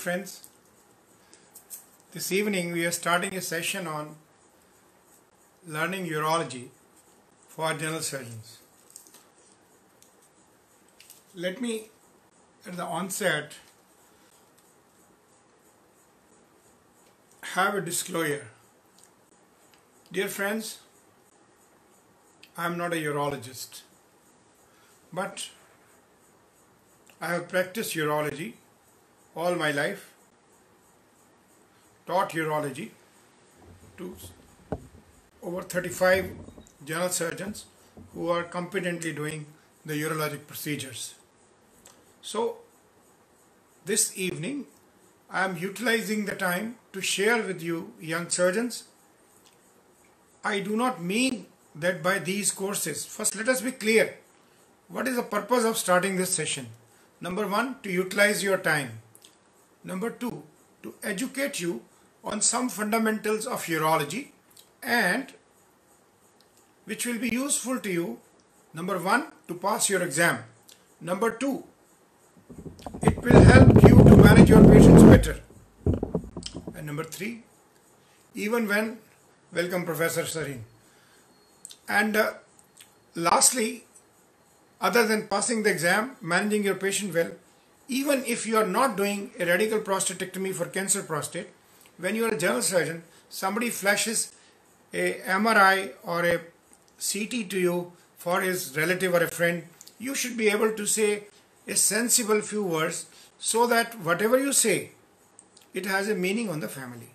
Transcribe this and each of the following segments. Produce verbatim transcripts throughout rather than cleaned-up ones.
friends. This evening we are starting a session on learning urology for general surgeons. Let me at the onset have a disclosure. Dear friends, I am not a urologist, but I have practiced urology all my life, taught urology to over thirty-five general surgeons who are competently doing the urologic procedures. So this evening I am utilizing the time to share with you young surgeons. I do not mean that by these courses. First, let us be clear. What is the purpose of starting this session? Number one, to utilize your time. Number two, to educate you on some fundamentals of urology and which will be useful to you. Number one, to pass your exam. Number two, it will help you to manage your patients better. And number three, even when, welcome Professor Sarin. And uh, lastly, other than passing the exam, managing your patient well, even if you are not doing a radical prostatectomy for cancer prostate, when you are a general surgeon, somebody flashes a M R I or a C T to you for his relative or a friend, you should be able to say a sensible few words so that whatever you say, it has a meaning on the family.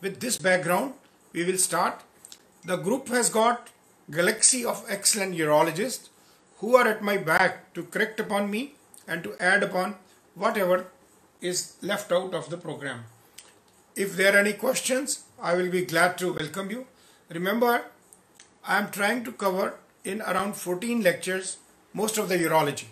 With this background, we will start. The group has got galaxy of excellent urologists who are at my back to correct upon me and to add upon whatever is left out of the program. If there are any questions, I will be glad to welcome you. Remember, I am trying to cover in around fourteen lectures most of the urology.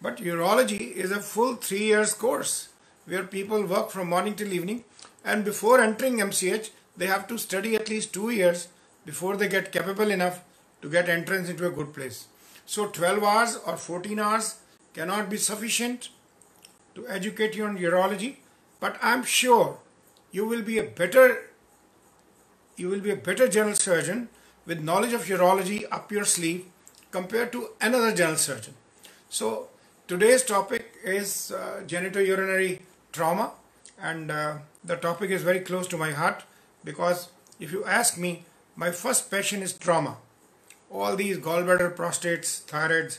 But urology is a full three years course where people work from morning till evening, and before entering M C H, they have to study at least two years before they get capable enough to get entrance into a good place. So twelve hours or fourteen hours cannot be sufficient to educate you on urology, but I am sure you will be a better you will be a better general surgeon with knowledge of urology up your sleeve compared to another general surgeon. So today's topic is uh, genitourinary trauma, and uh, the topic is very close to my heart, because if you ask me, my first passion is trauma. All these gallbladder, prostates, thyroids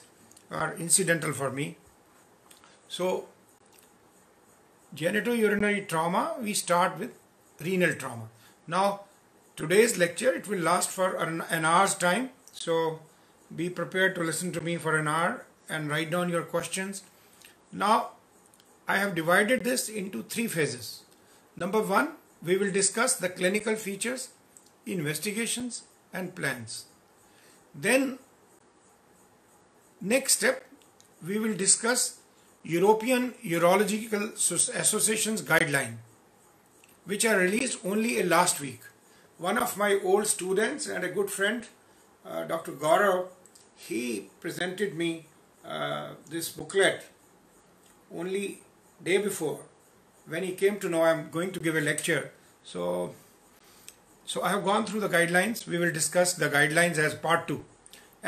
are incidental for me. So genitourinary trauma, we start with renal trauma. Now today's lecture, it will last for an, an hour's time. So be prepared to listen to me for an hour and write down your questions. Now I have divided this into three phases. Number one, we will discuss the clinical features, investigations and plans. Then next step, we will discuss European Urological Association's guideline, which are released only last week. One of my old students and a good friend, uh, Doctor Gaurav, he presented me uh, this booklet only day before when he came to know I am going to give a lecture. So So I have gone through the guidelines. We will discuss the guidelines as part two.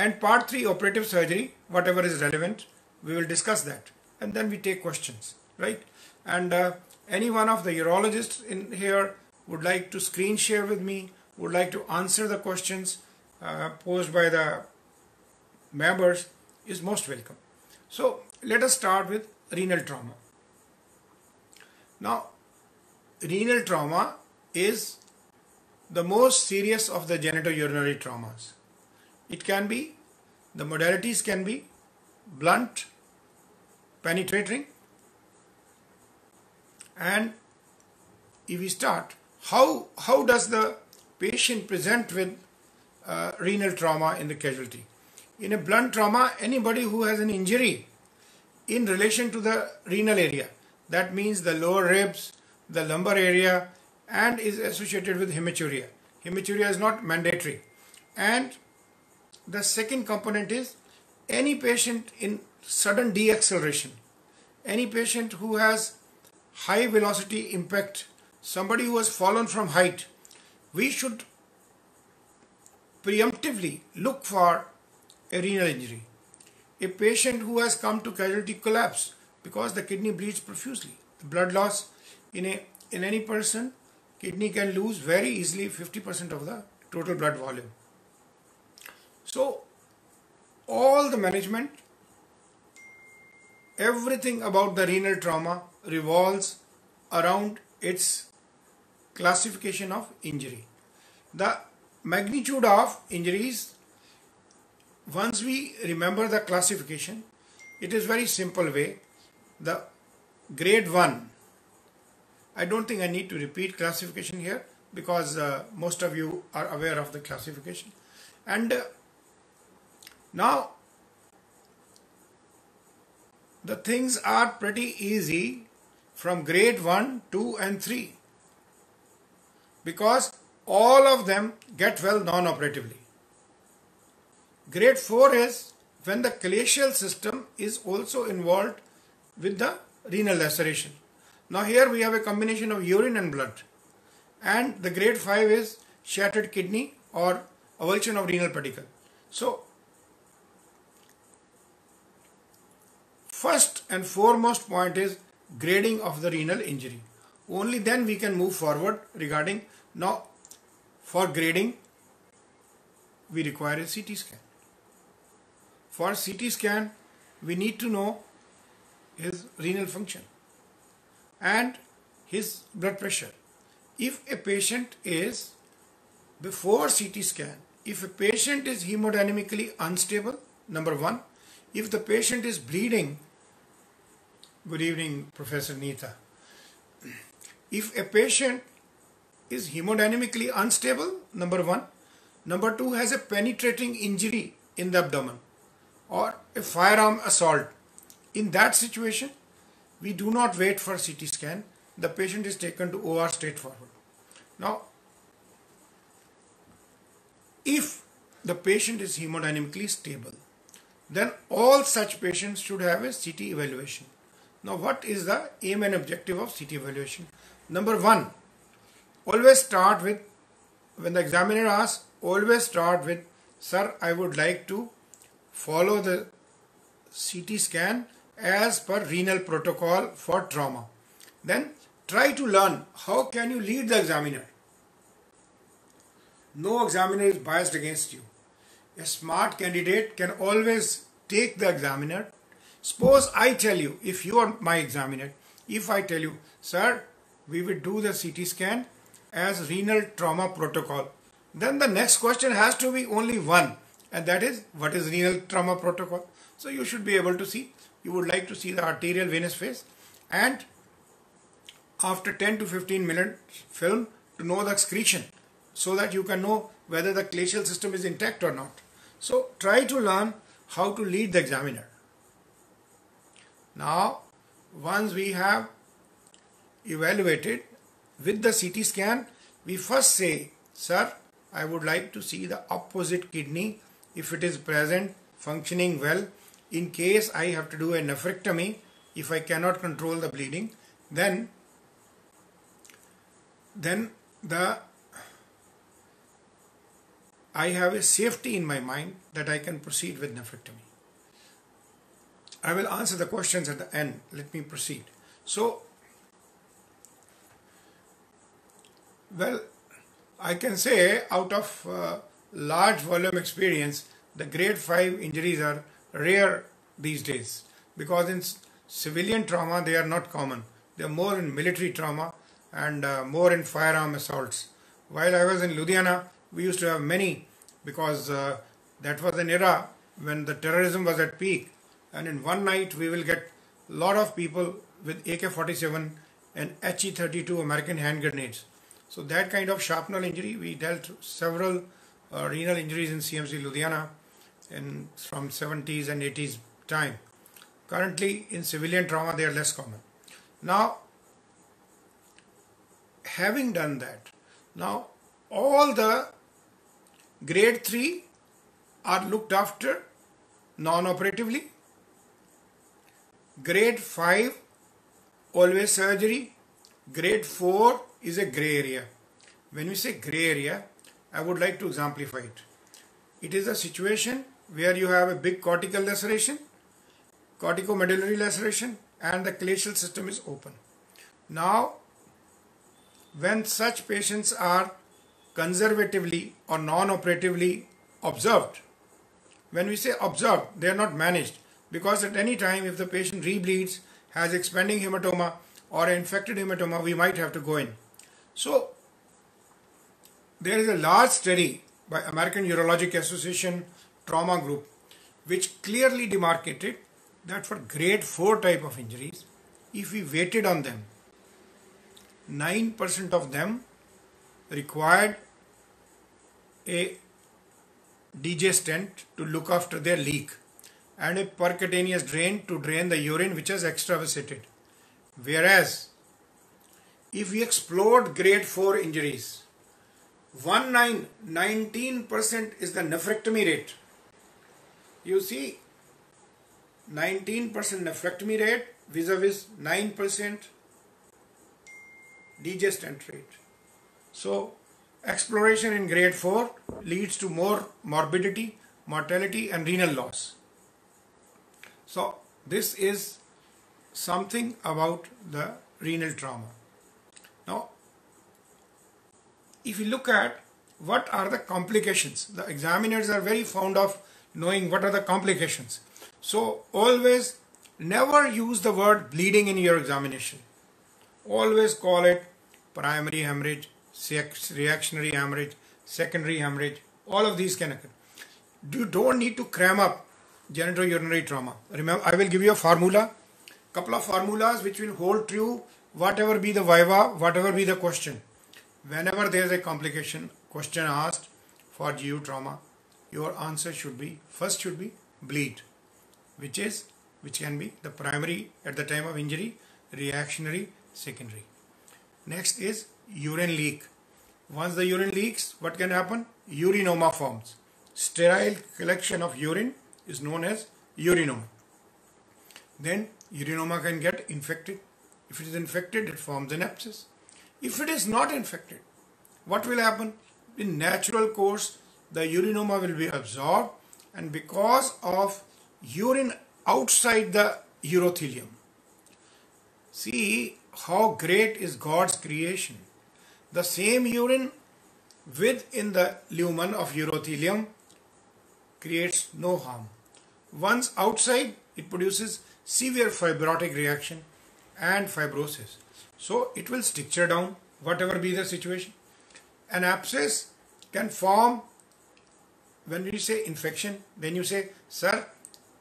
And part three, operative surgery, whatever is relevant, we will discuss that. And then we take questions, right? And uh, any one of the urologists in here would like to screen share with me, would like to answer the questions uh, posed by the members, is most welcome. So let us start with renal trauma. Now, renal trauma is the most serious of the genitourinary traumas. It can be, the modalities can be blunt, penetrating, and if we start, how, how does the patient present with uh, renal trauma in the casualty? In a blunt trauma, anybody who has an injury in relation to the renal area, that means the lower ribs, the lumbar area, and is associated with hematuria. Hematuria is not mandatory. And the second component is any patient in sudden deacceleration. any patient who has high velocity impact, somebody who has fallen from height, we should preemptively look for a renal injury. A patient who has come to casualty collapse because the kidney bleeds profusely. The blood loss in a in any person, kidney can lose very easily fifty percent of the total blood volume. So all the management, everything about the renal trauma revolves around its classification of injury. The magnitude of injuries, once we remember the classification, it is very simple way. The grade one, I don't think I need to repeat classification here because uh, most of you are aware of the classification. And uh, now the things are pretty easy from grade one, two and three because all of them get well non-operatively. Grade four is when the callosial system is also involved with the renal laceration. Now here we have a combination of urine and blood. And the grade five is shattered kidney or avulsion of renal pedicle. So first and foremost point is grading of the renal injury. Only then we can move forward regarding, now for grading we require a C T scan. For C T scan we need to know his renal function and his blood pressure. If a patient is, before C T scan, if a patient is hemodynamically unstable, number one, if the patient is bleeding, good evening Professor Neeta, if a patient is hemodynamically unstable, number one, number two has a penetrating injury in the abdomen or a firearm assault, in that situation, we do not wait for C T scan. The patient is taken to O R straightforward. Now, if the patient is hemodynamically stable, then all such patients should have a C T evaluation. Now, what is the aim and objective of C T evaluation? Number one, always start with, when the examiner asks, always start with, sir, I would like to follow the C T scan as per renal protocol for trauma. Then try to learn how can you lead the examiner. No examiner is biased against you. A smart candidate can always take the examiner. Suppose I tell you, if you are my examiner, if I tell you, sir, we will do the C T scan as renal trauma protocol, then the next question has to be only one, and that is, what is renal trauma protocol? So you should be able to see, you would like to see the arterial venous phase, and after ten to fifteen minutes film to know the excretion so that you can know whether the callosial system is intact or not. So try to learn how to lead the examiner. Now once we have evaluated with the C T scan, we first say, sir, I would like to see the opposite kidney if it is present, functioning well. In case I have to do a nephrectomy, if I cannot control the bleeding, then, then the, I have a safety in my mind that I can proceed with nephrectomy. I will answer the questions at the end. Let me proceed. So, well, I can say out of uh, large volume experience, the grade five injuries are rare these days because in civilian trauma they are not common. They are more in military trauma and uh, more in firearm assaults. While I was in Ludhiana, we used to have many because uh, that was an era when the terrorism was at peak, and in one night we will get a lot of people with A K forty-seven and H E thirty-two American hand grenades. So that kind of shrapnel injury, we dealt several uh, renal injuries in C M C Ludhiana in from seventies and eighties time. Currently in civilian trauma they are less common. Now having done that, now all the grade three are looked after non-operatively. Grade five, always surgery. Grade four is a grey area. When we say grey area, I would like to exemplify it. It is a situation where you have a big cortical laceration, corticomedullary laceration, and the calatal system is open. Now, when such patients are conservatively or non-operatively observed, when we say observed, they are not managed, because at any time if the patient rebleeds, has expanding hematoma or infected hematoma, we might have to go in. So, there is a large study by American Urologic Association trauma group which clearly demarcated that for grade four type of injuries, if we waited on them, nine percent of them required a D J stent to look after their leak and a percutaneous drain to drain the urine which has extravasated. Whereas, if we explored grade four injuries, nineteen percent is the nephrectomy rate. You see, nineteen percent nephrectomy rate vis-a-vis nine percent D J stent rate. So, exploration in grade four leads to more morbidity, mortality and renal loss. So, this is something about the renal trauma. Now, if you look at what are the complications, the examiners are very fond of knowing what are the complications. So, always never use the word bleeding in your examination. Always call it primary hemorrhage, reactionary hemorrhage, secondary hemorrhage, all of these can occur. You don't need to cram up genitourinary trauma. Remember, I will give you a formula, couple of formulas which will hold true whatever be the viva, whatever be the question. Whenever there is a complication, question asked for G U trauma, your answer should be, first should be bleed, which is, which can be the primary at the time of injury, reactionary, secondary. Next is urine leak. Once the urine leaks, what can happen? Urinoma forms. Sterile collection of urine is known as urinoma. Then urinoma can get infected. If it is infected, it forms an abscess. If it is not infected, what will happen? In natural course, the urinoma will be absorbed, and because of urine outside the urothelium. See how great is God's creation. The same urine within the lumen of urothelium creates no harm. Once outside, it produces severe fibrotic reaction and fibrosis. So it will stricture down whatever be the situation. An abscess can form when you say infection, when you say, sir,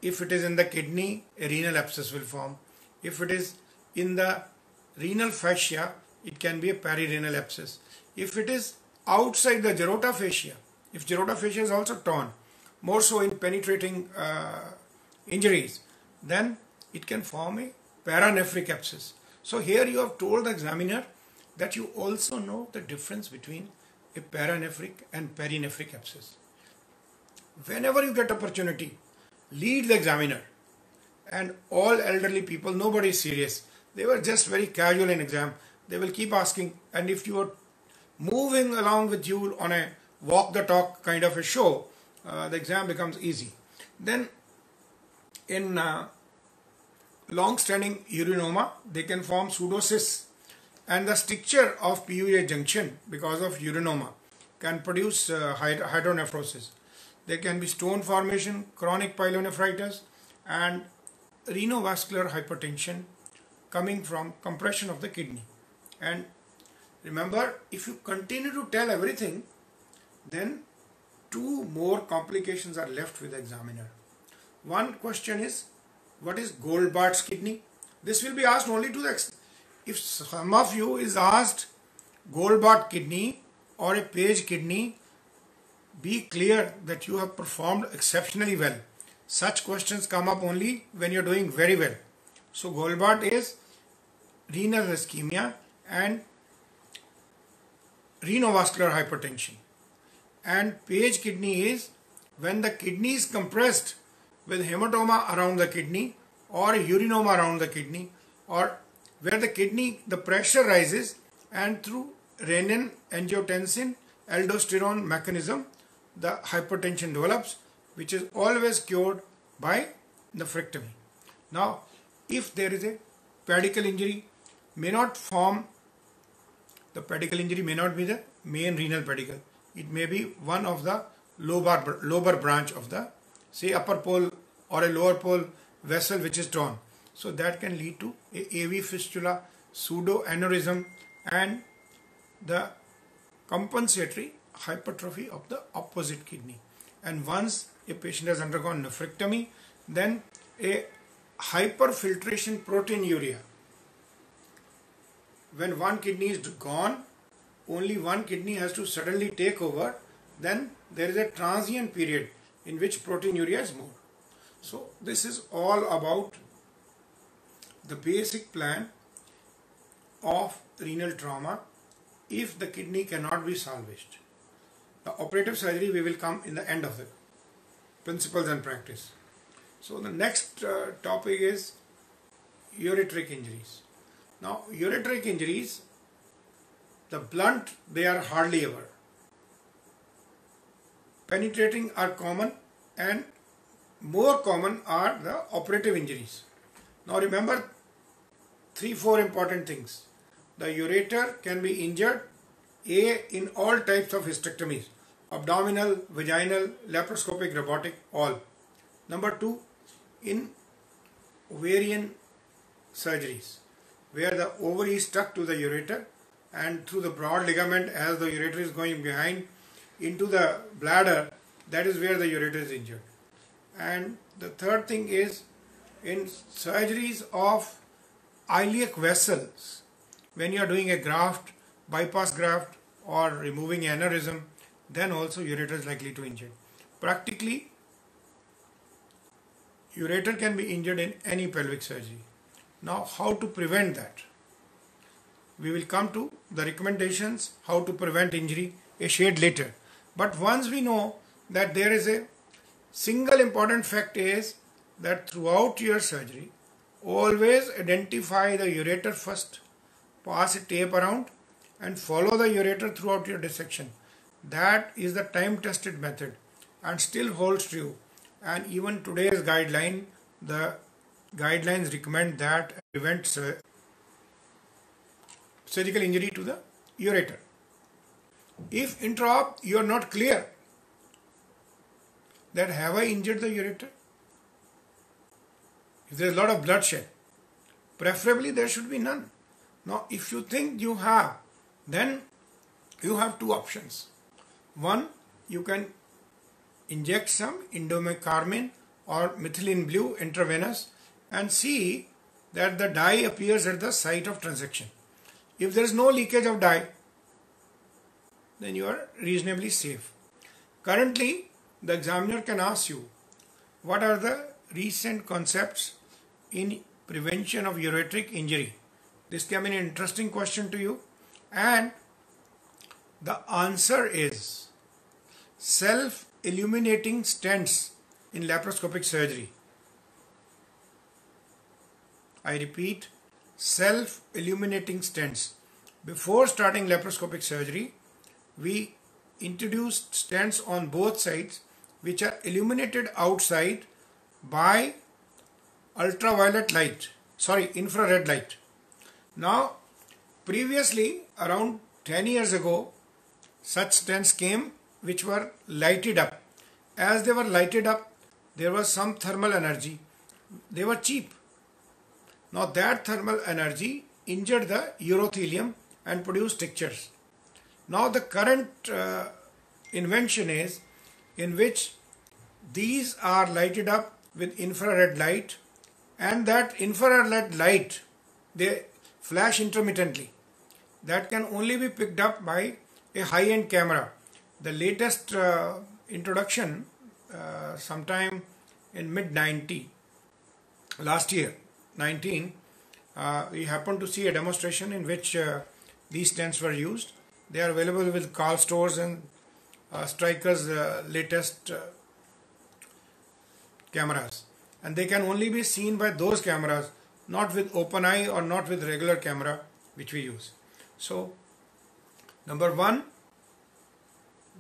if it is in the kidney, a renal abscess will form. If it is in the renal fascia, it can be a perirenal abscess. If it is outside the Gerota fascia, if Gerota fascia is also torn, more so in penetrating uh, injuries, then it can form a paranephric abscess. So here you have told the examiner that you also know the difference between a paranephric and perinephric abscess. Whenever you get opportunity, lead the examiner. And all elderly people, nobody is serious. They were just very casual in exam. They will keep asking, and if you are moving along with you on a walk the talk kind of a show, uh, the exam becomes easy. Then in uh, long-standing urinoma, they can form pseudocysts, and the stricture of P U A junction because of urinoma can produce uh, hydronephrosis. There can be stone formation, chronic pyelonephritis, and renovascular hypertension coming from compression of the kidney. And remember, if you continue to tell everything, then two more complications are left with the examiner. One question is, what is Goldblatt's kidney? This will be asked only to the extent. If some of you is asked Goldblatt's kidney or a Page kidney, be clear that you have performed exceptionally well. Such questions come up only when you are doing very well. So Goldblatt is renal ischemia and renovascular hypertension. And Page kidney is when the kidney is compressed with hematoma around the kidney or a urinoma around the kidney, or where the kidney, the pressure rises, and through renin, angiotensin, aldosterone mechanism, the hypertension develops, which is always cured by nephrectomy. Now, if there is a pedicle injury, may not form, the pedicle injury may not be the main renal pedicle. It may be one of the lobar, lobar branch of the, say, upper pole or a lower pole vessel which is torn. So that can lead to a A V fistula, pseudoaneurysm, and the compensatory hypertrophy of the opposite kidney. And once a patient has undergone nephrectomy, then a hyperfiltration proteinuria. When one kidney is gone, only one kidney has to suddenly take over, then there is a transient period in which proteinuria is more. So this is all about the basic plan of renal trauma if the kidney cannot be salvaged. The operative surgery we will come in the end of the principles and practice. So the next uh, topic is ureteric injuries. Now ureteric injuries, the blunt, they are hardly ever. Penetrating are common, and more common are the operative injuries. Now remember three, four important things. The ureter can be injured, A, in all types of hysterectomies, abdominal, vaginal, laparoscopic, robotic, all. Number two, in ovarian surgeries, where the ovary is stuck to the ureter, and through the broad ligament, as the ureter is going behind into the bladder, that is where the ureter is injured. And the third thing is in surgeries of iliac vessels, when you are doing a graft, bypass graft, or removing aneurysm, then also ureter is likely to injure. Practically, ureter can be injured in any pelvic surgery. Now, how to prevent that? We will come to the recommendations, how to prevent injury, a shade later. But once we know that there is a single important fact is that throughout your surgery, always identify the ureter first, pass a tape around, and follow the ureter throughout your dissection. That is the time-tested method and still holds true. And even today's guideline, the guidelines recommend that prevent surgical injury to the ureter. If intra-op you are not clear that have I injured the ureter, if there is a lot of bloodshed, preferably there should be none. Now if you think you have, then you have two options. One, you can inject some indomecarmin or methylene blue intravenous and see that the dye appears at the site of transection. If there is no leakage of dye, then you are reasonably safe. Currently, the examiner can ask you, what are the recent concepts in prevention of ureteric injury? This can be an interesting question to you. And the answer is self-illuminating stents in laparoscopic surgery. I repeat, self-illuminating stents. Before starting laparoscopic surgery, we introduced stents on both sides which are illuminated outside by ultraviolet light, sorry, infrared light. Now, previously, around ten years ago, such stents came which were lighted up. As they were lighted up, there was some thermal energy. They were cheap. Now, that thermal energy injured the urothelium and produced strictures. Now, the current uh, invention is in which these are lighted up with infrared light, and that infrared light, they flash intermittently. That can only be picked up by a high-end camera. The latest uh, introduction, uh, sometime in mid nineties, last year, nineteen, uh, we happened to see a demonstration in which uh, these stents were used. They are available with Carl Stores and uh, Striker's uh, latest uh, cameras. and they can only be seen by those cameras, not with open eye or not with regular camera which we use. So number one,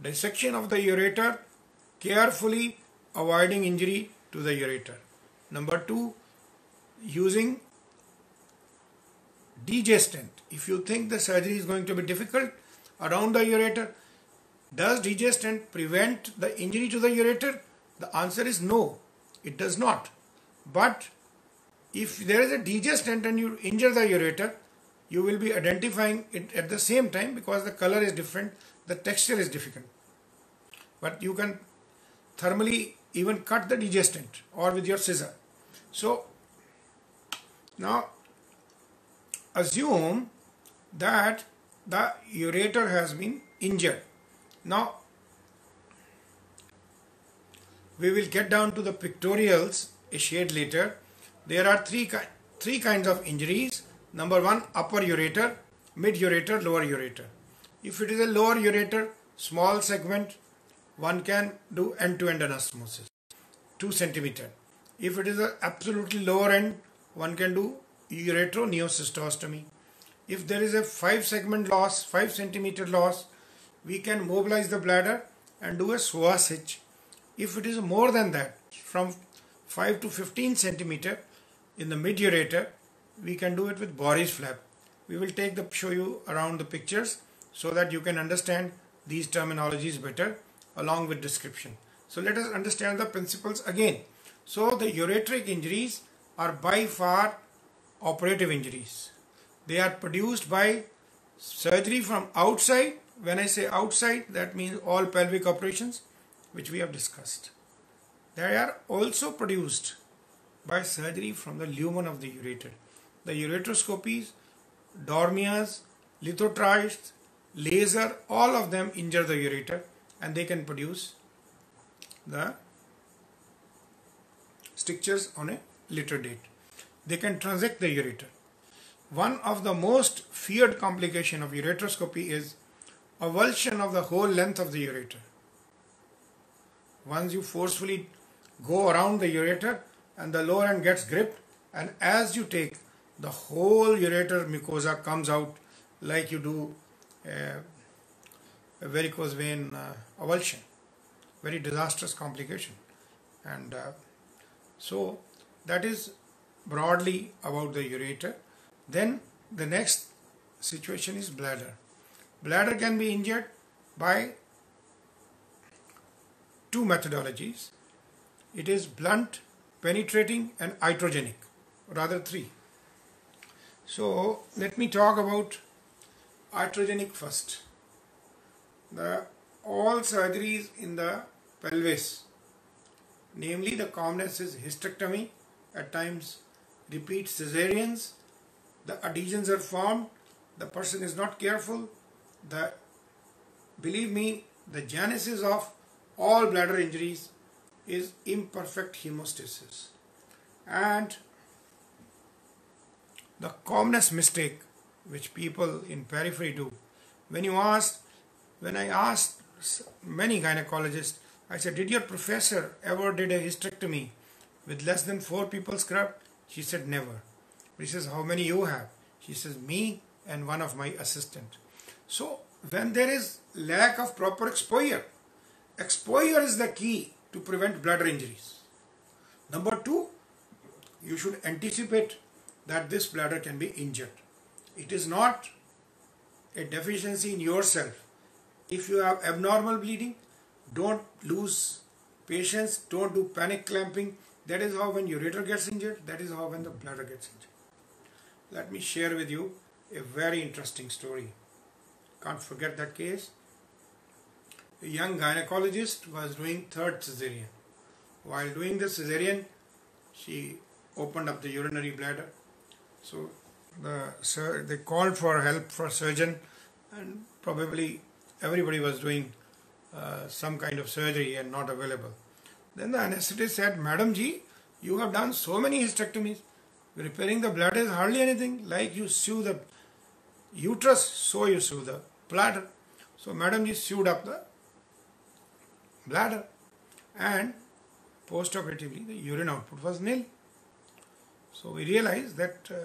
dissection of the ureter, carefully avoiding injury to the ureter. Number two, using D J stent. If you think the surgery is going to be difficult around the ureter, does D J stent prevent the injury to the ureter? The answer is no, it does not. But if there is a D J stent and you injure the ureter, you will be identifying it at the same time because the color is different, the texture is different. But you can thermally even cut the D J stent or with your scissor. So now assume that the ureter has been injured. Now we will get down to the pictorials a shade later. There are three ki three kinds of injuries. Number one, upper ureter, mid ureter, lower ureter. If it is a lower ureter, small segment, one can do end-to-end anastomoses, two centimeters. If it is an absolutely lower end, one can do ureteroneocystostomy. If there is a five segment loss, five centimeter loss, we can mobilize the bladder and do a Psoas hitch. If it is more than that, from five to fifteen centimeter in the mid ureter, we can do it with Boari flap. We will take the show you around the pictures so that you can understand these terminologies better along with description. So let us understand the principles again. So the ureteric injuries are by far operative injuries. They are produced by surgery from outside. When I say outside, that means all pelvic operations which we have discussed. They are also produced by surgery from the lumen of the ureter. The ureteroscopies, dormias, lithotriches, laser, all of them injure the ureter and they can produce the strictures on a later date. They can transect the ureter. One of the most feared complication of ureteroscopy is avulsion of the whole length of the ureter. Once you forcefully go around the ureter and the lower end gets gripped, and as you take, the whole ureter mucosa comes out like you do a, a varicose vein uh, avulsion. Very disastrous complication. And uh, so that is broadly about the ureter. Then the next situation is bladder. Bladder can be injured by two methodologies. It is blunt, penetrating and iatrogenic, rather three. So let me talk about iatrogenic first. The all surgeries in the pelvis, namely the commonest is hysterectomy, at times repeat cesareans, the adhesions are formed, the person is not careful. The, believe me, the genesis of all bladder injuries is imperfect hemostasis, and the commonest mistake which people in periphery do. When you ask, when I asked many gynecologists, I said, did your professor ever did a hysterectomy with less than four people scrubbed? She said, never. He says, how many you have? She says, me and one of my assistant. So when there is lack of proper exposure, exposure is the key to prevent bladder injuries. Number two, you should anticipate that this bladder can be injured. It is not a deficiency in yourself. If you have abnormal bleeding, don't lose patience, don't do panic clamping. That is how when ureter gets injured, that is how when the bladder gets injured. Let me share with you a very interesting story. Can't forget that case. A young gynecologist was doing third cesarean. While doing the cesarean, she opened up the urinary bladder. So the, sir, they called for help for surgeon, and probably everybody was doing uh, some kind of surgery and not available. Then the anesthetist said, Madam Ji, you have done so many hysterectomies. Repairing the bladder is hardly anything. Like you sew the uterus, so you sew the bladder. So Madam Ji sewed up the bladder and Postoperatively, the urine output was nil. So we realized that uh,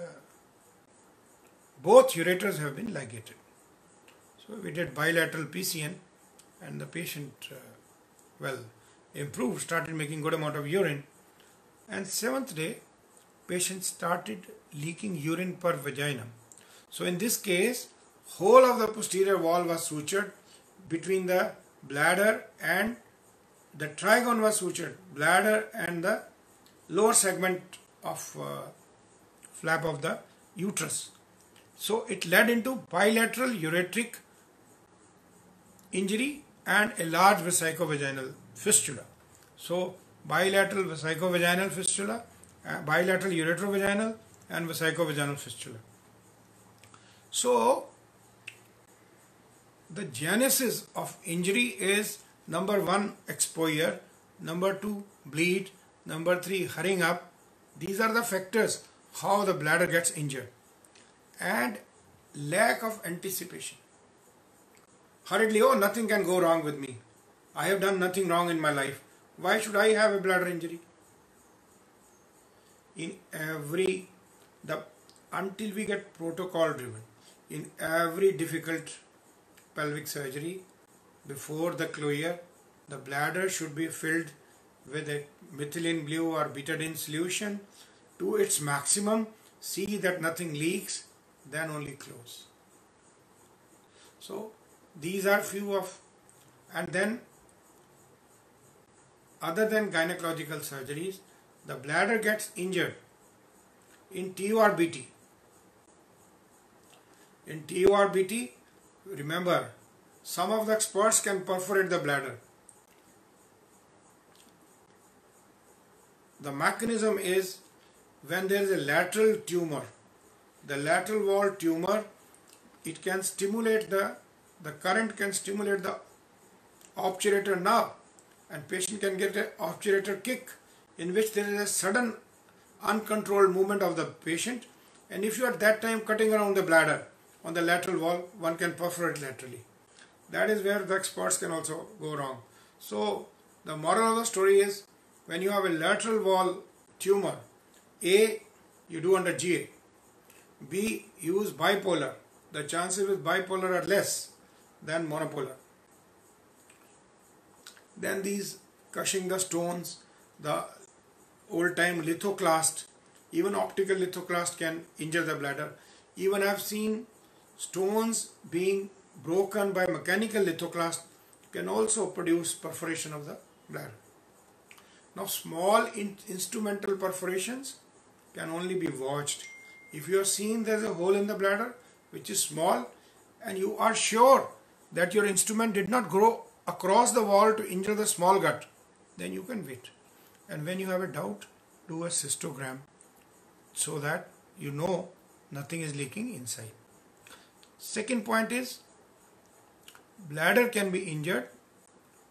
both ureters have been ligated. So we did bilateral P C N and the patient, uh, well, improved, started making good amount of urine. And seventh day, patient started leaking urine per vagina. So in this case, whole of the posterior wall was sutured between the bladder and the trigone was sutured, bladder and the lower segment of uh, flap of the uterus. So it led into bilateral ureteric injury and a large vesicovaginal fistula. So bilateral vesicovaginal fistula, uh, bilateral ureterovaginal and vesicovaginal fistula. So the genesis of injury is number one, exposure, number two, bleed, number three, hurrying up. These are the factors how the bladder gets injured. And lack of anticipation. Hurriedly, oh, nothing can go wrong with me. I have done nothing wrong in my life. Why should I have a bladder injury? In every, the until we get protocol driven, in every difficult pelvic surgery, before the closure, the bladder should be filled with a methylene blue or betadine solution to its maximum, see that nothing leaks, then only close. So these are few of, and then other than gynecological surgeries, the bladder gets injured in T U R B T. In T U R B T, remember, some of the experts can perforate the bladder. The mechanism is when there is a lateral tumor, the lateral wall tumor, it can stimulate the, the current can stimulate the obturator nerve and patient can get an obturator kick in which there is a sudden uncontrolled movement of the patient, and if you are at that time cutting around the bladder on the lateral wall, one can perforate laterally. That is where the experts can also go wrong. So the moral of the story is when you have a lateral wall tumor, A, you do under G A, B, use bipolar. The chances with bipolar are less than monopolar. Then these crushing the stones, the old time lithoclast, even optical lithoclast can injure the bladder. Even I have seen stones being broken by mechanical lithoclast can also produce perforation of the bladder. Now small in instrumental perforations can only be watched. If you are seeing there is a hole in the bladder which is small and you are sure that your instrument did not grow across the wall to injure the small gut, then you can wait. And when you have a doubt, do a cystogram so that you know nothing is leaking inside. Second point is, bladder can be injured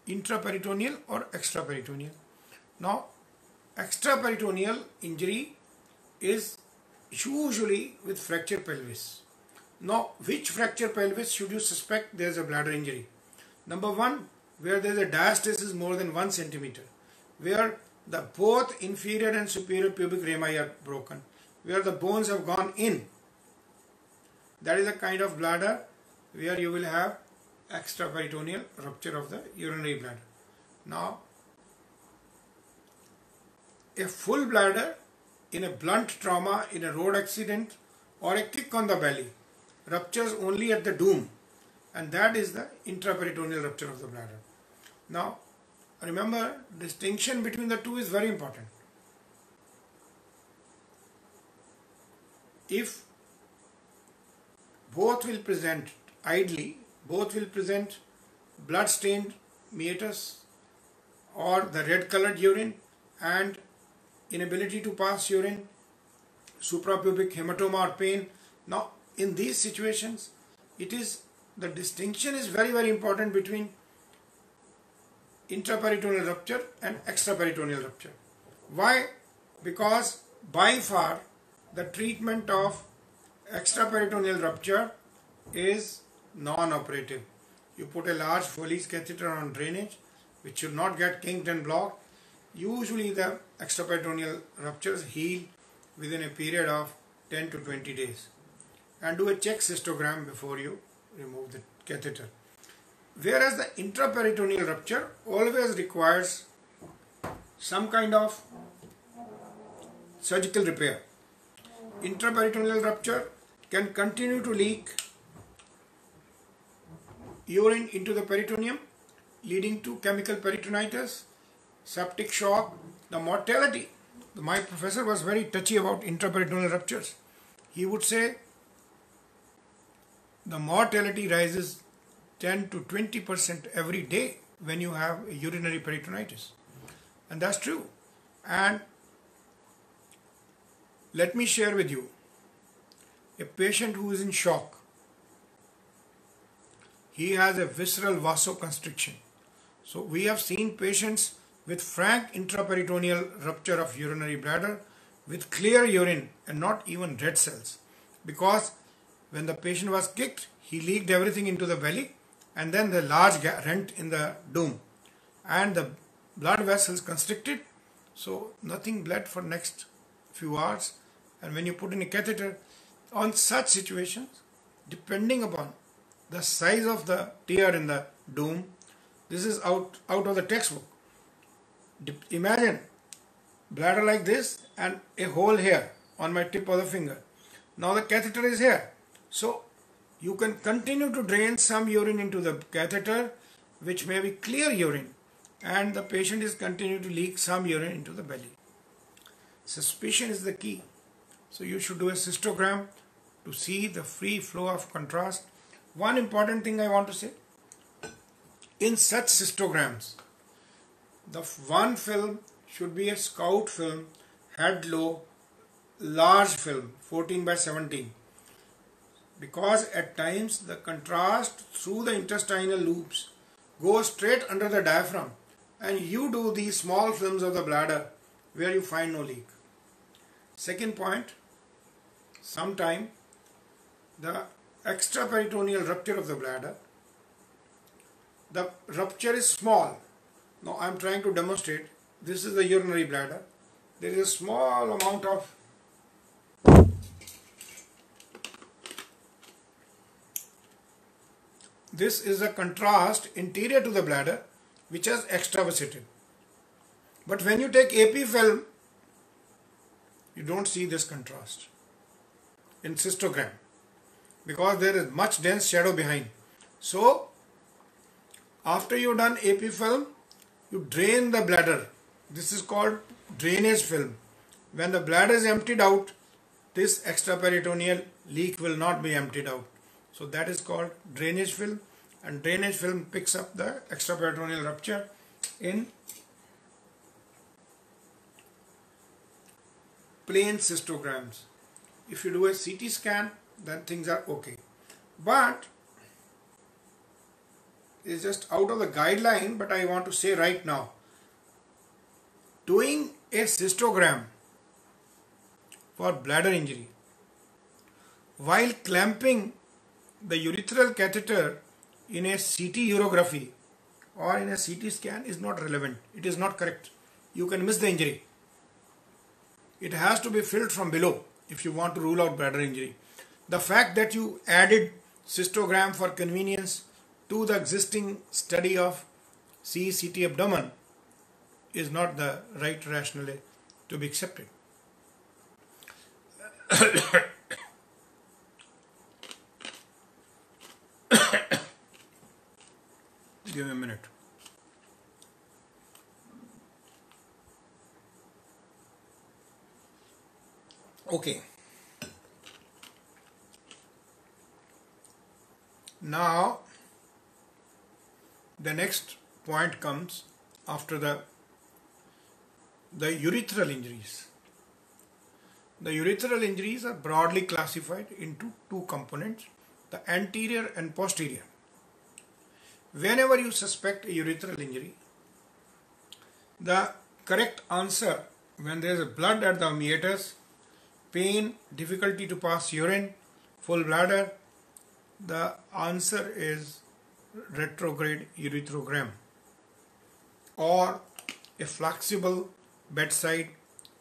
intraperitoneal or extraperitoneal. Now, extraperitoneal injury is usually with fracture pelvis. Now, which fracture pelvis should you suspect there is a bladder injury? Number one, where there is a diastasis more than one centimeter, where the both inferior and superior pubic rami are broken, where the bones have gone in. That is a kind of bladder where you will have extraperitoneal rupture of the urinary bladder. Now, a full bladder in a blunt trauma, in a road accident or a kick on the belly ruptures only at the doom, and that is the intraperitoneal rupture of the bladder. Now, remember, distinction between the two is very important. If both will present idly, both will present blood-stained meatus or the red-colored urine and inability to pass urine, suprapubic hematoma or pain. Now, in these situations, it is the distinction is very, very important between intraperitoneal rupture and extraperitoneal rupture. Why? Because by far the treatment of extraperitoneal rupture is non-operative. You put a large Foley's catheter on drainage, which should not get kinked and blocked. Usually the extraperitoneal ruptures heal within a period of ten to twenty days, and do a check cystogram before you remove the catheter. Whereas the intraperitoneal rupture always requires some kind of surgical repair. Intraperitoneal rupture can continue to leak urine into the peritoneum, leading to chemical peritonitis, septic shock, the mortality. My professor was very touchy about intraperitoneal ruptures. He would say the mortality rises ten to twenty percent every day when you have a urinary peritonitis. And that's true. And let me share with you a patient who is in shock. He has a visceral vasoconstriction. So we have seen patients with frank intraperitoneal rupture of urinary bladder with clear urine and not even red cells, because when the patient was kicked, he leaked everything into the belly, and then the large rent in the dome and the blood vessels constricted, so nothing bled for next few hours. And when you put in a catheter, on such situations, depending upon the size of the tear in the dome, this is out, out of the textbook. Imagine bladder like this and a hole here on my tip of the finger. Now the catheter is here. So you can continue to drain some urine into the catheter, which may be clear urine, and the patient is continuing to leak some urine into the belly. Suspicion is the key. So you should do a cystogram to see the free flow of contrast. One important thing I want to say, in such cystograms, the one film should be a scout film, head low, large film, fourteen by seventeen, because at times the contrast through the intestinal loops goes straight under the diaphragm, and you do these small films of the bladder where you find no leak. Second point, sometime the extraperitoneal rupture of the bladder, the rupture is small. Now I am trying to demonstrate, this is the urinary bladder. There is a small amount of this is a contrast interior to the bladder which has extravasated. But when you take A P film, you don't see this contrast in cystogram, because there is much dense shadow behind. So after you have done A P film, you drain the bladder. This is called drainage film. When the bladder is emptied out, this extraperitoneal leak will not be emptied out. So that is called drainage film, and drainage film picks up the extraperitoneal rupture in plain cystograms. If you do a C T scan, then things are okay. But is just out of the guideline, but I want to say right now, doing a cystogram for bladder injury while clamping the urethral catheter in a C T urography or in a C T scan is not relevant. It is not correct. You can miss the injury. It has to be filled from below if you want to rule out bladder injury. The fact that you added cystogram for convenience to the existing study of C E C T abdomen is not the right rationale to be accepted. Give me a minute. Okay. Now, the next point comes after the, the urethral injuries. The urethral injuries are broadly classified into two components, the anterior and posterior. Whenever you suspect a urethral injury, the correct answer, when there is blood at the meatus, pain, difficulty to pass urine, full bladder, the answer is retrograde urethrogram or a flexible bedside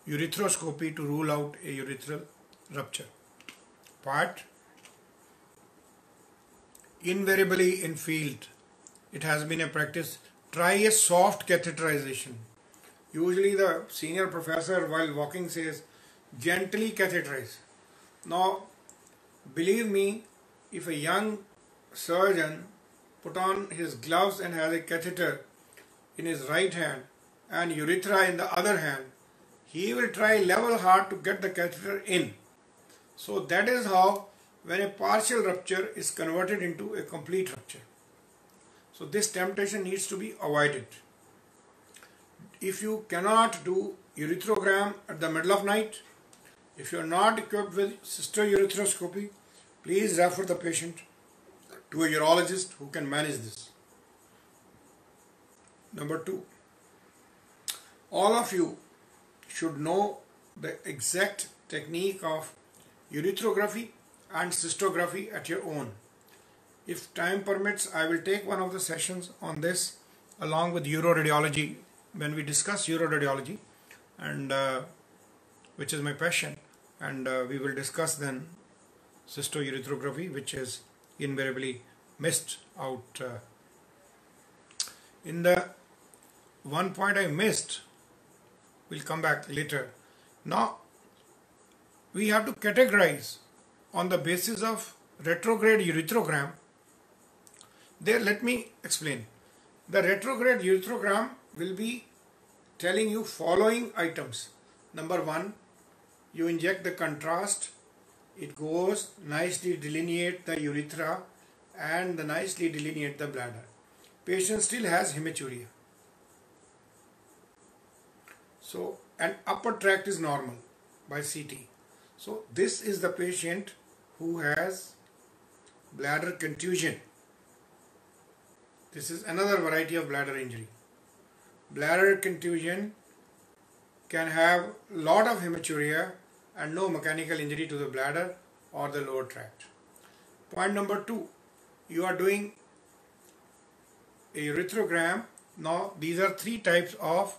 urethroscopy to rule out a urethral rupture. Part, invariably in field, it has been a practice, try a soft catheterization. Usually the senior professor while walking says, gently catheterize. Now, believe me, if a young surgeon put on his gloves and has a catheter in his right hand and urethra in the other hand, he will try level hard to get the catheter in. So that is how when a partial rupture is converted into a complete rupture. So this temptation needs to be avoided. If you cannot do urethrogram at the middle of night, if you are not equipped with sister urethroscopy, please refer the patient to a urologist who can manage this. Number two, all of you should know the exact technique of urethrography and cystography at your own. If time permits, I will take one of the sessions on this along with uroradiology when we discuss uroradiology, and uh, which is my passion, and uh, we will discuss then cystourethography, which is invariably missed out. Uh, in the one point I missed, we'll come back later. Now we have to categorize on the basis of retrograde urethrogram. There, let me explain. The retrograde urethrogram will be telling you following items. Number one, you inject the contrast. It goes nicely delineate the urethra and the nicely delineate the bladder. Patient still has hematuria. So an upper tract is normal by C T. So this is the patient who has bladder contusion. This is another variety of bladder injury. Bladder contusion can have lot of hematuria and no mechanical injury to the bladder or the lower tract. Point number two, you are doing a urethrogram. Now these are three types of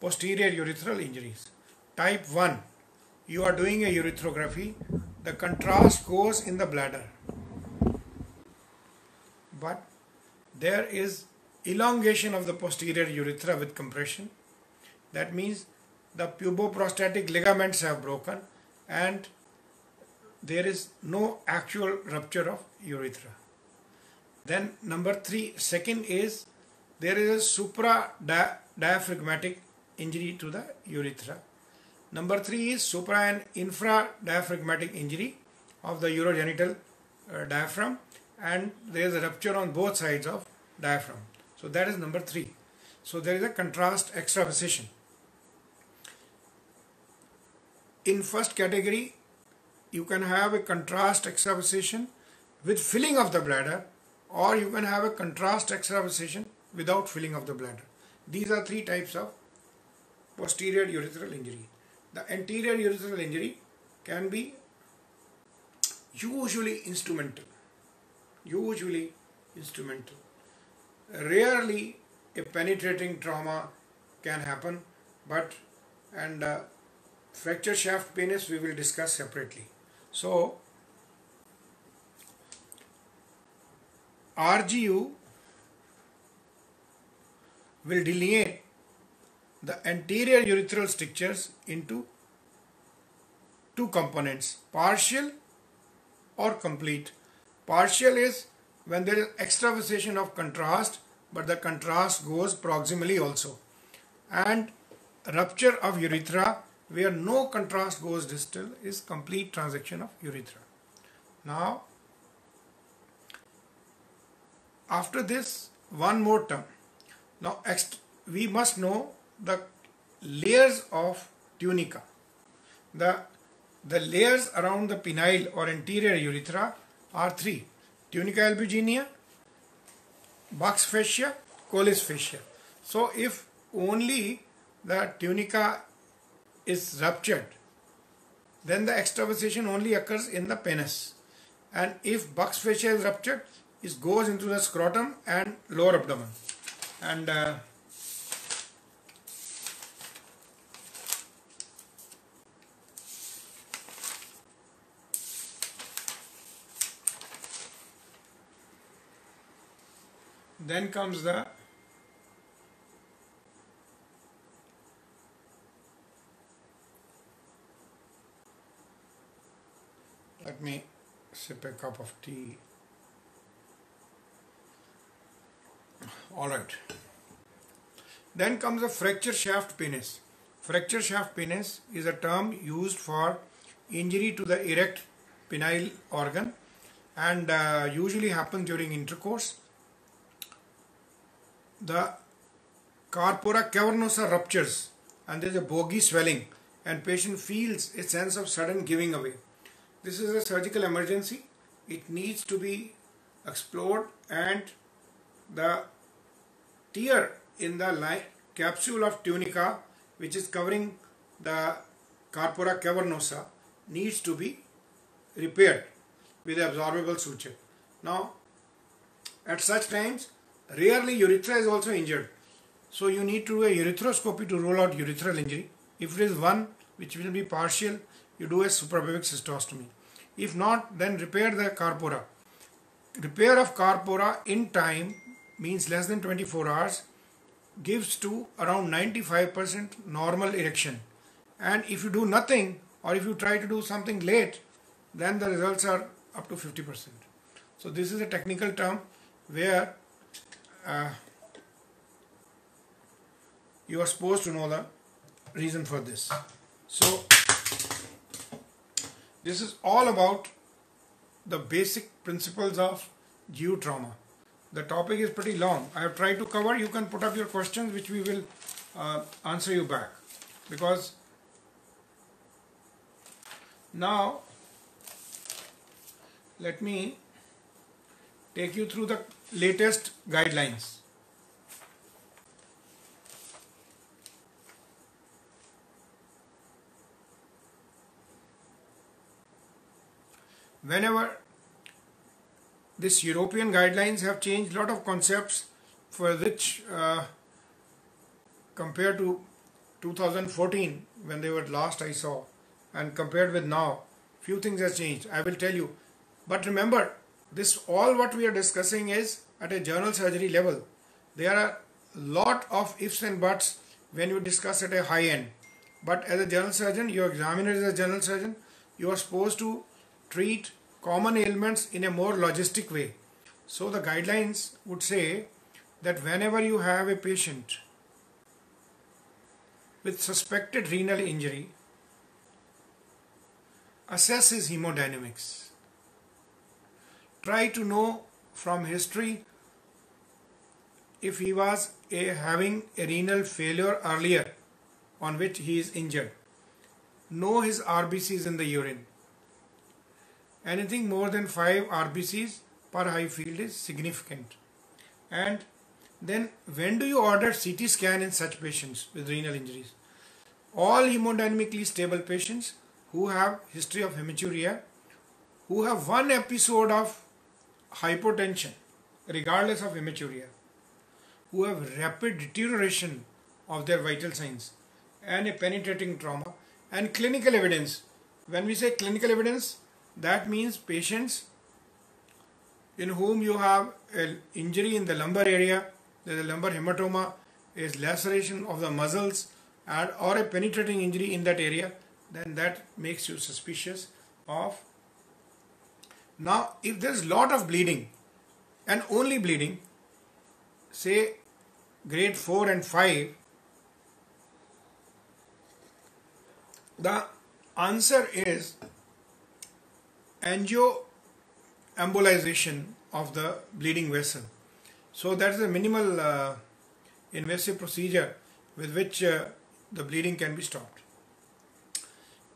posterior urethral injuries. Type one, you are doing a urethrography. The contrast goes in the bladder, but there is elongation of the posterior urethra with compression. That means the puboprostatic ligaments have broken and there is no actual rupture of urethra. Then number three, second is there is a supra dia diaphragmatic injury to the urethra. Number three is supra and infra diaphragmatic injury of the urogenital uh, diaphragm, and there is a rupture on both sides of diaphragm. So that is number three. So there is a contrast extravasation. In first category, you can have a contrast extravasation with filling of the bladder, or you can have a contrast extravasation without filling of the bladder. These are three types of posterior urethral injury. The anterior urethral injury can be usually instrumental, usually instrumental. Rarely a penetrating trauma can happen, but and uh, fracture shaft penis we will discuss separately. So R G U will delineate the anterior urethral strictures into two components, partial or complete. Partial is when there is extravasation of contrast, but the contrast goes proximally also, and rupture of urethra where no contrast goes distal is complete transection of urethra. Now, after this, one more term. Now, we must know the layers of tunica. The, the layers around the penile or anterior urethra are three: tunica albuginea, buck's fascia, collis fascia. So, if only the tunica is ruptured, then the extravasation only occurs in the penis, and if buck's fascia is ruptured, it goes into the scrotum and lower abdomen. And uh, Then comes the let me sip a cup of tea. All right. Then comes the fracture shaft penis. Fracture shaft penis is a term used for injury to the erect penile organ, and uh, usually happens during intercourse. The corpora cavernosa ruptures, and there is a boggy swelling, and patient feels a sense of sudden giving away. This is a surgical emergency. It needs to be explored, and the tear in the capsule of tunica, which is covering the corpora cavernosa, needs to be repaired with an absorbable suture. Now, at such times, rarely urethra is also injured. So you need to do a urethroscopy to rule out urethral injury. If it is one which will be partial, you do a suprapubic cystostomy. If not, then repair the corpora. Repair of corpora in time means less than twenty-four hours gives to around ninety-five percent normal erection. And if you do nothing, or if you try to do something late, then the results are up to fifty percent. So this is a technical term where uh, you are supposed to know the reason for this. So this is all about the basic principles of geotrauma. The topic is pretty long. I have tried to cover. You can put up your questions, which we will uh, answer you back. Because now, let me take you through the latest guidelines. Whenever these European guidelines have changed a lot of concepts, for which uh, compared to two thousand fourteen, when they were last I saw, and compared with now, few things have changed. I will tell you. But remember, this all what we are discussing is at a general surgery level. There are a lot of ifs and buts when you discuss at a high end. But as a general surgeon, your examiner is a general surgeon, you are supposed to treat common ailments in a more logistic way. So the guidelines would say that whenever you have a patient with suspected renal injury, assess his hemodynamics. Try to know from history if he was a, having a renal failure earlier on which he is injured. Know his R B Cs in the urine. Anything more than five R B Cs per high field is significant. And then when do you order C T scan in such patients with renal injuries? All hemodynamically stable patients who have history of hematuria, who have one episode of hypotension regardless of hematuria, who have rapid deterioration of their vital signs and a penetrating trauma, and clinical evidence. When we say clinical evidence, that means patients in whom you have an injury in the lumbar area, there is a lumbar hematoma, is laceration of the muscles, and or a penetrating injury in that area, then that makes you suspicious of. Now, if there is lot of bleeding and only bleeding, say grade four and five, the answer is angioembolization of the bleeding vessel. So that is a minimal uh, invasive procedure with which uh, the bleeding can be stopped.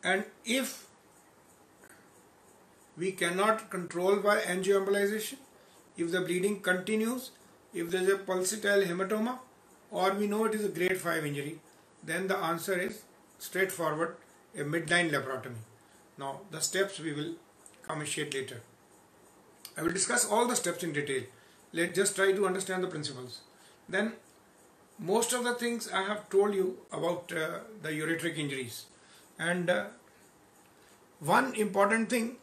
And if we cannot control by angioembolization, if the bleeding continues, if there is a pulsatile hematoma, or we know it is a grade five injury, then the answer is straightforward, a midline laparotomy. Now the steps we will commiserate later. I will discuss all the steps in detail. Let's just try to understand the principles. Then most of the things I have told you about uh, the ureteric injuries. And uh, one important thing,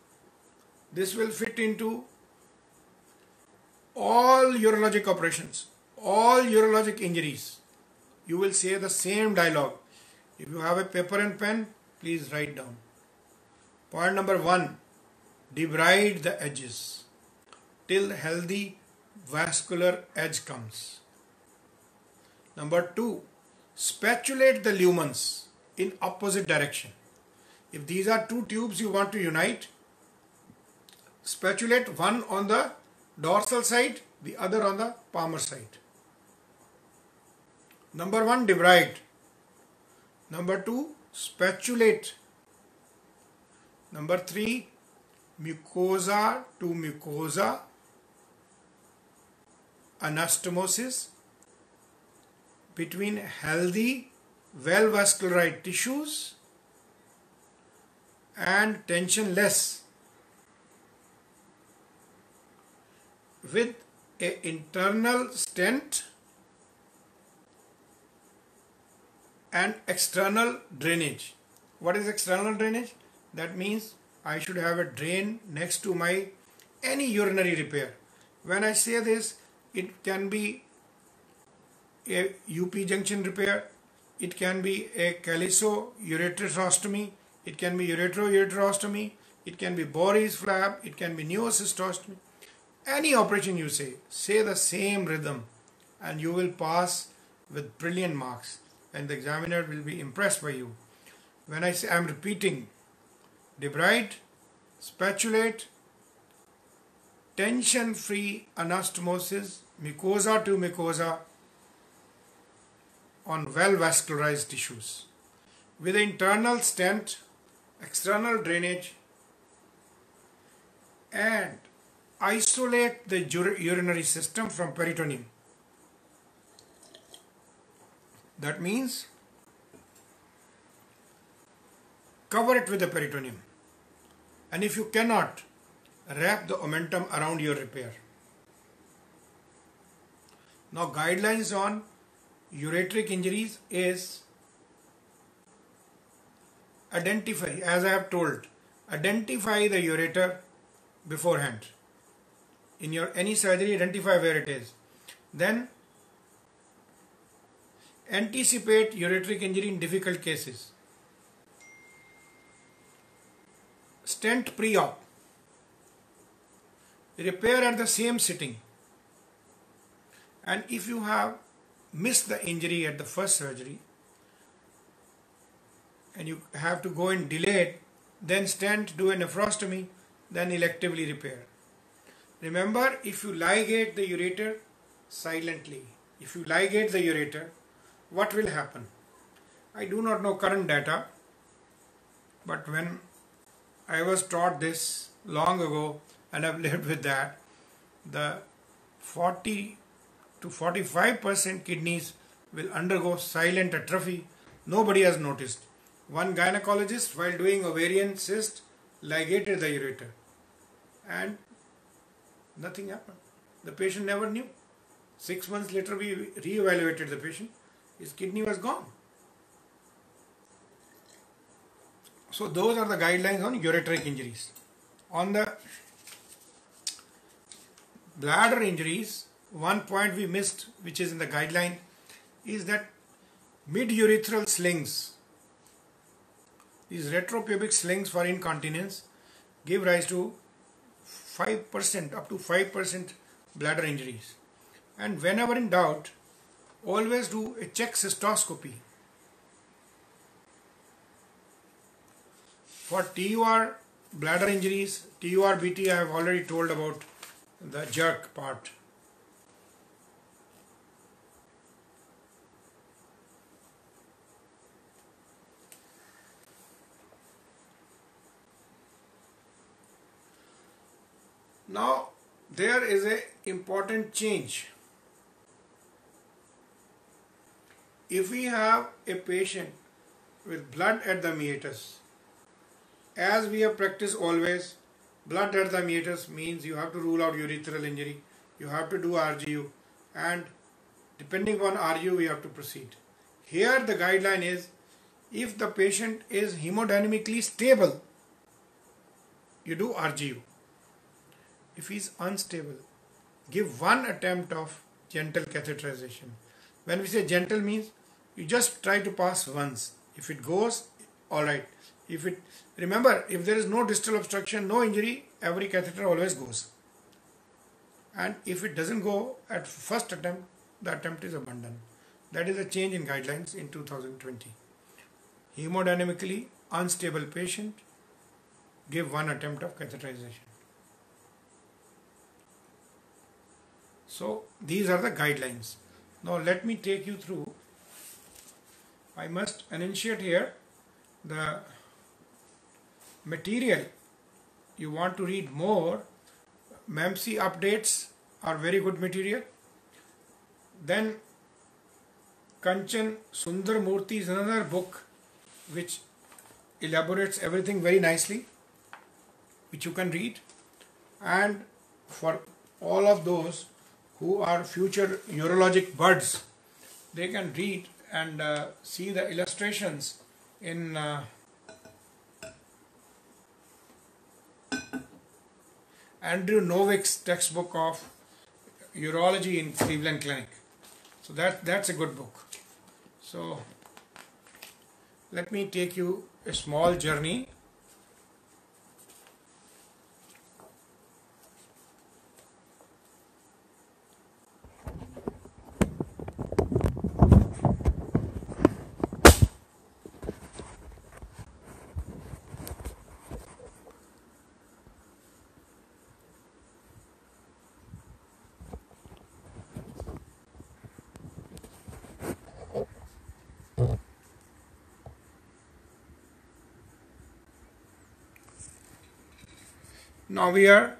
this will fit into all urologic operations, all urologic injuries, you will say the same dialogue. If you have a paper and pen, please write down. Point number one, debride the edges till healthy vascular edge comes. Number two, spatulate the lumens in opposite direction. If these are two tubes you want to unite, spatulate one on the dorsal side, the other on the palmar side. Number one, debride. Number two, spatulate. Number three, mucosa to mucosa anastomosis between healthy, well vascularized tissues and tensionless with an internal stent and external drainage. What is external drainage? That means I should have a drain next to my any urinary repair. When I say this, it can be a U P junction repair, it can be a calliso-ureterostomy, it can be uretero-ureterostomy, it can be Boari's flap, it can be neocystostomy. Any operation you say, say the same rhythm and you will pass with brilliant marks and the examiner will be impressed by you. When I say, I am repeating, debride, spatulate, tension-free anastomosis, mucosa to mucosa on well-vascularized tissues with internal stent, external drainage, and isolate the urinary system from peritoneum. That means cover it with the peritoneum, and if you cannot, wrap the omentum around your repair. Now, guidelines on ureteric injuries is identify, as I have told, identify the ureter beforehand. In your any surgery, identify where it is. Then anticipate ureteric injury in difficult cases. Stent pre-op. Repair at the same sitting. And if you have missed the injury at the first surgery and you have to go and delay it, then stent, do a nephrostomy, then electively repair. Remember, if you ligate the ureter silently, if you ligate the ureter, what will happen? I do not know current data, but when I was taught this long ago and I've lived with that, the forty to forty-five percent kidneys will undergo silent atrophy. Nobody has noticed. One gynecologist, while doing ovarian cyst, ligated the ureter and nothing happened. The patient never knew. Six months later, we re-evaluated the patient. His kidney was gone. So those are the guidelines on ureteric injuries. On the bladder injuries, one point we missed, which is in the guideline, is that mid-urethral slings, these retropubic slings for incontinence, give rise to five percent, up to five percent bladder injuries. And whenever in doubt, always do a check cystoscopy for T U R bladder injuries. T U R B T I have already told about the jerk part. Now there is an important change. If we have a patient with blood at the meatus, as we have practiced always, blood at the meatus means you have to rule out urethral injury, you have to do R G U, and depending on R G U we have to proceed. Here the guideline is, if the patient is hemodynamically stable, you do R G U. If he is unstable, give one attempt of gentle catheterization. When we say gentle means you just try to pass once. If it goes, all right. If it, remember, if there is no distal obstruction, no injury, every catheter always goes. And if it doesn't go at first attempt, the attempt is abandoned. That is a change in guidelines in two thousand twenty. Hemodynamically unstable patient, give one attempt of catheterization. So these are the guidelines. Now let me take you through. I must enunciate here the material. You want to read more, M E M C updates are very good material. Then Kanchan Sundar Murti is another book which elaborates everything very nicely, which you can read. And for all of those who are future urologic birds, they can read and uh, see the illustrations in uh, Andrew Novick's textbook of urology in Cleveland Clinic. So that, that's a good book. So let me take you a small journey. Now we are,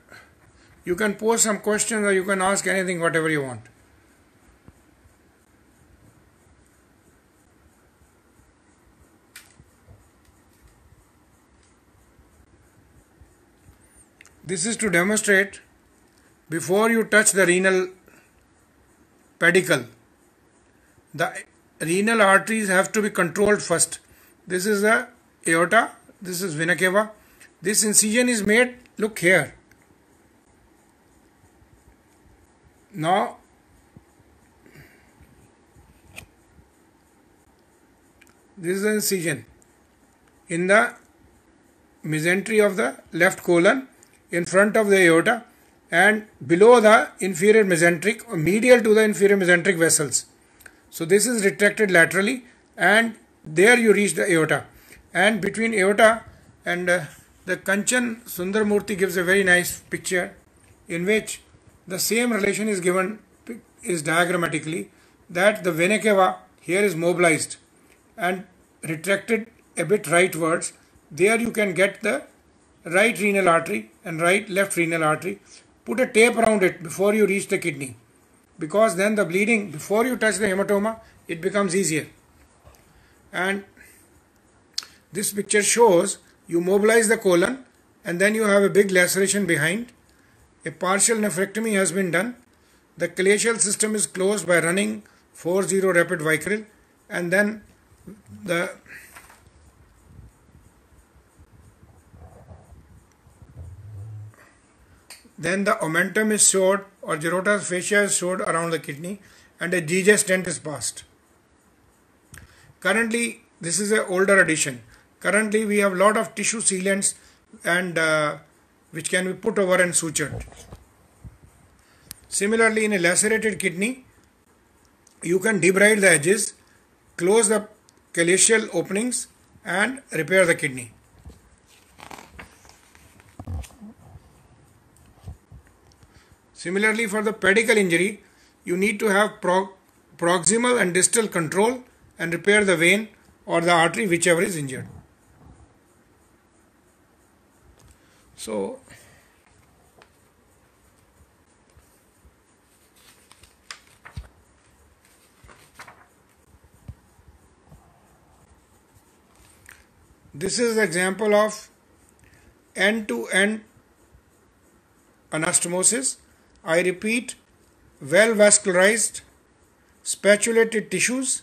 you can pose some questions or you can ask anything, whatever you want. This is to demonstrate before you touch the renal pedicle, the renal arteries have to be controlled first. This is the aorta, this is vena cava. This incision is made. Look here. Now, this is the incision in the mesentery of the left colon, in front of the aorta, and below the inferior mesenteric, or medial to the inferior mesenteric vessels. So this is retracted laterally, and there you reach the aorta, and between aorta and uh, the Kanchan Sundar Murti gives a very nice picture in which the same relation is given is diagrammatically, that the vena cava here is mobilized and retracted a bit rightwards. There you can get the right renal artery and right left renal artery. Put a tape around it before you reach the kidney, because then the bleeding before you touch the hematoma, it becomes easier. And this picture shows you mobilize the colon and then you have a big laceration behind. A partial nephrectomy has been done. The callosial system is closed by running four zero rapid Vicryl, and then the then the omentum is sewed or Gerota fascia is sewed around the kidney, and a D J stent is passed. Currently, this is an older edition. Currently, we have a lot of tissue sealants and uh, which can be put over and sutured. Similarly, in a lacerated kidney, you can debride the edges, close the callosial openings, and repair the kidney. Similarly, for the pedicle injury, you need to have pro proximal and distal control and repair the vein or the artery, whichever is injured. So, this is an example of end-to-end anastomosis. I repeat, well vascularized, spatulated tissues,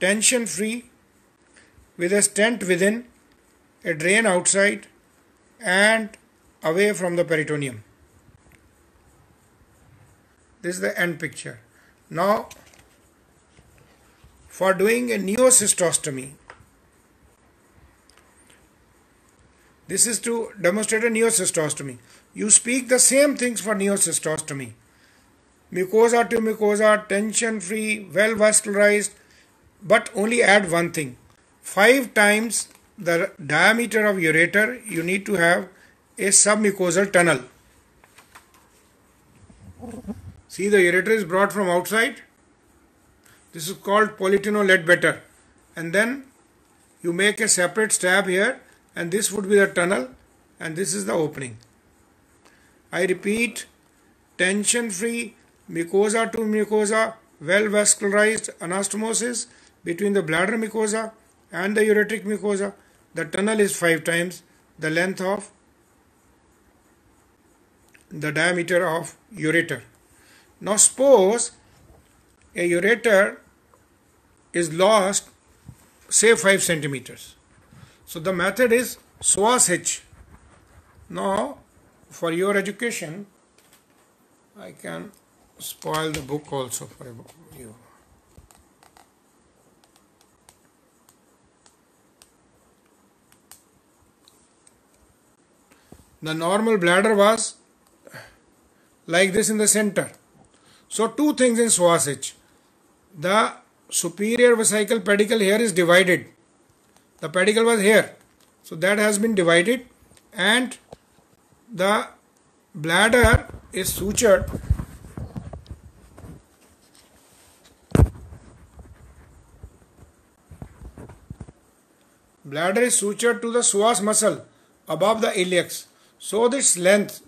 tension-free, with a stent within, a drain outside, and away from the peritoneum. This is the end picture. Now, for doing a neocystostomy, this is to demonstrate a neocystostomy. You speak the same things for neocystostomy. Mucosa to mucosa, tension-free, well-vascularized, but only add one thing. Five times the diameter of ureter, you need to have a submucosal tunnel. See, the ureter is brought from outside. This is called Polytino-Ledbetter. And then you make a separate stab here, and this would be the tunnel, and this is the opening. I repeat, tension-free, mucosa to mucosa, well-vascularized anastomosis between the bladder mucosa and the ureteric mucosa. The tunnel is five times the length of the diameter of ureter. Now suppose a ureter is lost, say five centimeters. So the method is Psoas hitch. Now for your education, I can spoil the book also for you. The normal bladder was like this in the center. So two things in Psoas hitch. The superior vesical pedicle here is divided. The pedicle was here. So that has been divided, and the bladder is sutured bladder is sutured to the psoas muscle above the iliacs. So this length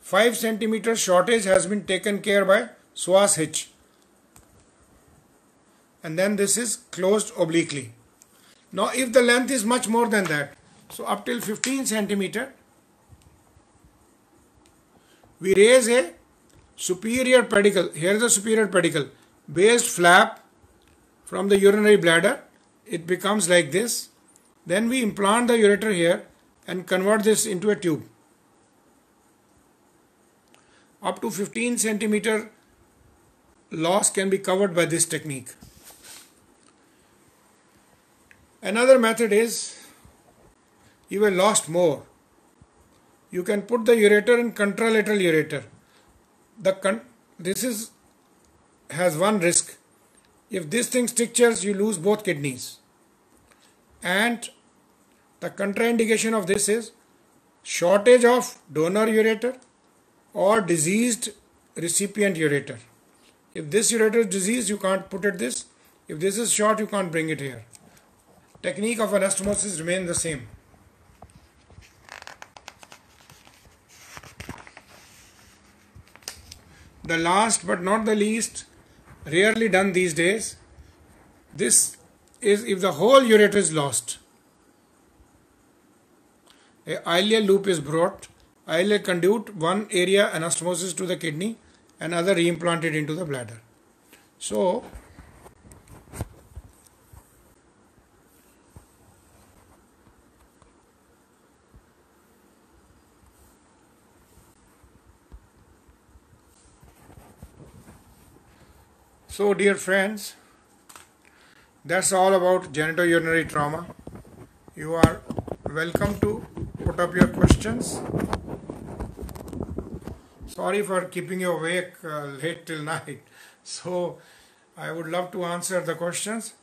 five centimeter shortage has been taken care by Psoas hitch, and then this is closed obliquely. Now if the length is much more than that, so up till fifteen centimeter, we raise a superior pedicle. Here is a superior pedicle, based flap from the urinary bladder. It becomes like this. Then we implant the ureter here and convert this into a tube. Up to fifteen centimeter loss can be covered by this technique. Another method is, you were lost more. You can put the ureter in contralateral ureter. The con this is has one risk. If this thing strictures, you lose both kidneys. And the contraindication of this is shortage of donor ureter or diseased recipient ureter. If this ureter is diseased, you can't put it this. If this is short, you can't bring it here. Technique of anastomosis remains the same. The last but not the least, rarely done these days, this is if the whole ureter is lost. A ileal loop is brought. Ileal conduit, one area anastomosis to the kidney, another reimplanted into the bladder. So, so dear friends, that's all about genitourinary trauma. You are welcome to put up your questions. Sorry for keeping you awake uh, late till night. So I would love to answer the questions,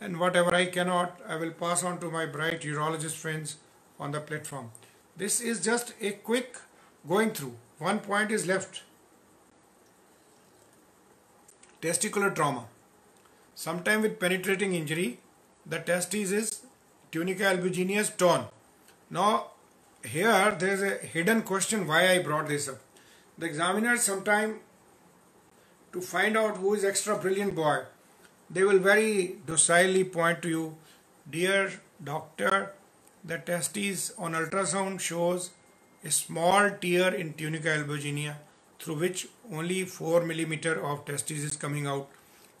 and whatever I cannot, I will pass on to my bright urologist friends on the platform. This is just a quick going through. One point is left. Testicular trauma. Sometime with penetrating injury, the testes is tunica albuginea torn. Now here there is a hidden question why I brought this up. The examiner, sometime to find out who is extra brilliant boy, they will very docilely point to you, dear doctor, the testes on ultrasound shows a small tear in tunica albuginea through which only four millimeter of testes is coming out.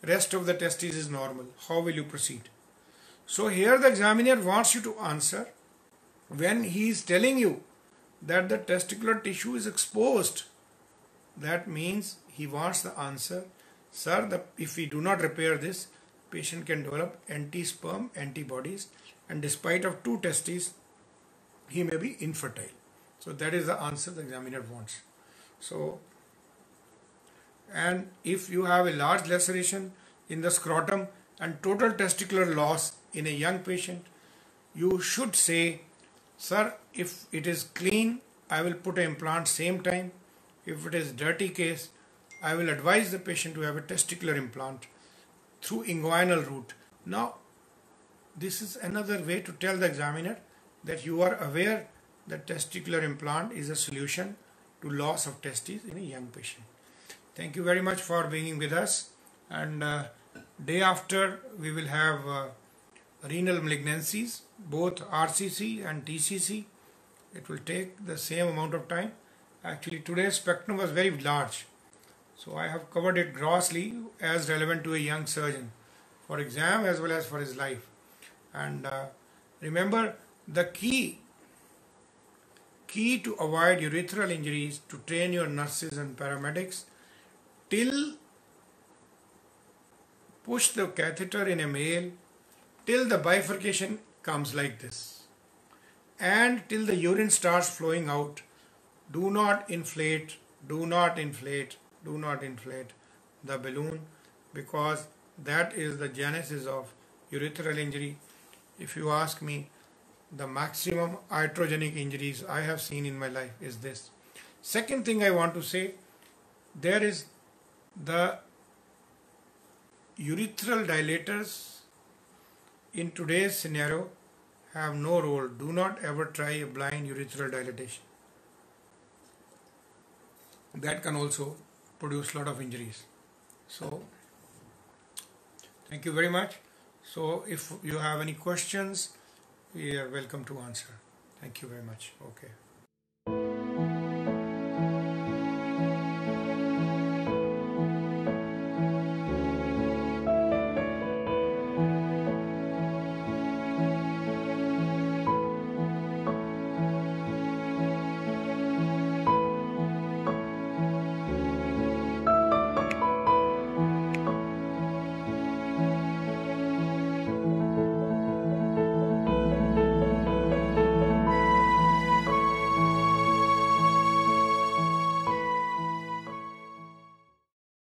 Rest of the testes is normal. How will you proceed? So here the examiner wants you to answer when he is telling you that the testicular tissue is exposed. That means he wants the answer. Sir, the, if we do not repair this, patient can develop anti-sperm antibodies, and despite of two testes, he may be infertile. So that is the answer the examiner wants. So, and if you have a large laceration in the scrotum and total testicular loss in a young patient, you should say, sir, if it is clean, I will put an implant same time. If it is dirty case, I will advise the patient to have a testicular implant through inguinal route. Now, this is another way to tell the examiner that you are aware that testicular implant is a solution to loss of testes in a young patient. Thank you very much for being with us. And uh, day after, we will have uh, renal malignancies, both R C C and T C C. It will take the same amount of time. Actually, today's spectrum was very large. So I have covered it grossly as relevant to a young surgeon for exam as well as for his life. And uh, remember, the key, key to avoid urethral injuries, to train your nurses and paramedics till push the catheter in a male till the bifurcation comes like this and till the urine starts flowing out. Do not inflate, do not inflate, do not inflate the balloon, because that is the genesis of urethral injury. If you ask me, the maximum iatrogenic injuries I have seen in my life is this. Second thing I want to say, there is the urethral dilators in today's scenario have no role. Do not ever try a blind urethral dilatation. That can also produce a lot of injuries. So, thank you very much. So, if you have any questions, we are welcome to answer. Thank you very much. Okay.